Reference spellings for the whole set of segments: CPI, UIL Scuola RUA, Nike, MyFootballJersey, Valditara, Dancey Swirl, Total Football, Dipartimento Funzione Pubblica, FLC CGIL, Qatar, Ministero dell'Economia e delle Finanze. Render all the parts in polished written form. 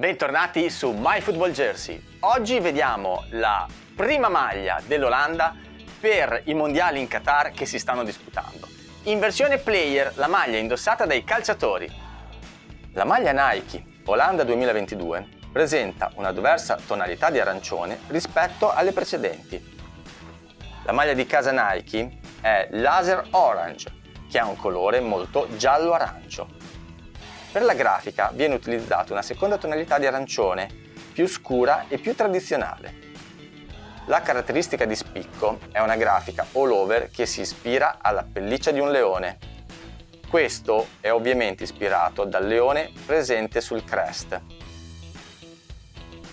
Bentornati su MyFootballJersey. Oggi vediamo la prima maglia dell'Olanda per i mondiali in Qatar che si stanno disputando. In versione player, la maglia indossata dai calciatori. La maglia Nike Olanda 2022 presenta una diversa tonalità di arancione rispetto alle precedenti. La maglia di casa Nike è Laser Orange, che ha un colore molto giallo-arancio. Per la grafica viene utilizzata una seconda tonalità di arancione, più scura e più tradizionale. La caratteristica di spicco è una grafica all over che si ispira alla pelliccia di un leone. Questo è ovviamente ispirato dal leone presente sul crest.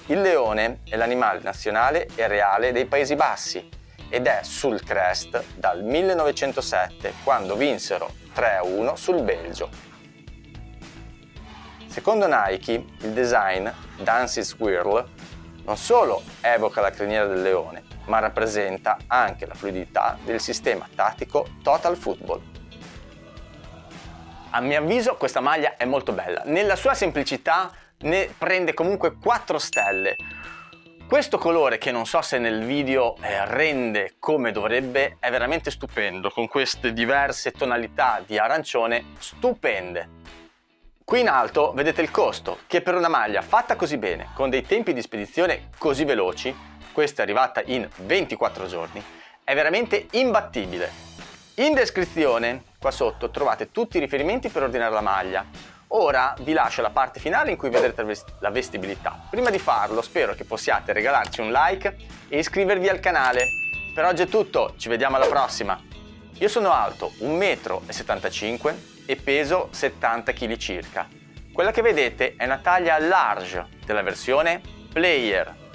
Il leone è l'animale nazionale e reale dei Paesi Bassi ed è sul crest dal 1907, quando vinsero 3-1 sul Belgio. Secondo Nike, il design, Dancey Swirl, non solo evoca la criniera del leone, ma rappresenta anche la fluidità del sistema tattico Total Football. A mio avviso questa maglia è molto bella, nella sua semplicità ne prende comunque 4 stelle. Questo colore, che non so se nel video rende come dovrebbe, è veramente stupendo, con queste diverse tonalità di arancione stupende. Qui in alto vedete il costo, che per una maglia fatta così bene, con dei tempi di spedizione così veloci, questa è arrivata in 24 giorni, è veramente imbattibile. In descrizione, qua sotto, trovate tutti i riferimenti per ordinare la maglia. Ora vi lascio la parte finale in cui vedrete la vestibilità. Prima di farlo, spero che possiate regalarci un like e iscrivervi al canale. Per oggi è tutto, ci vediamo alla prossima. Io sono alto 1,75 m e peso 70 kg circa. Quella che vedete è una taglia large della versione player.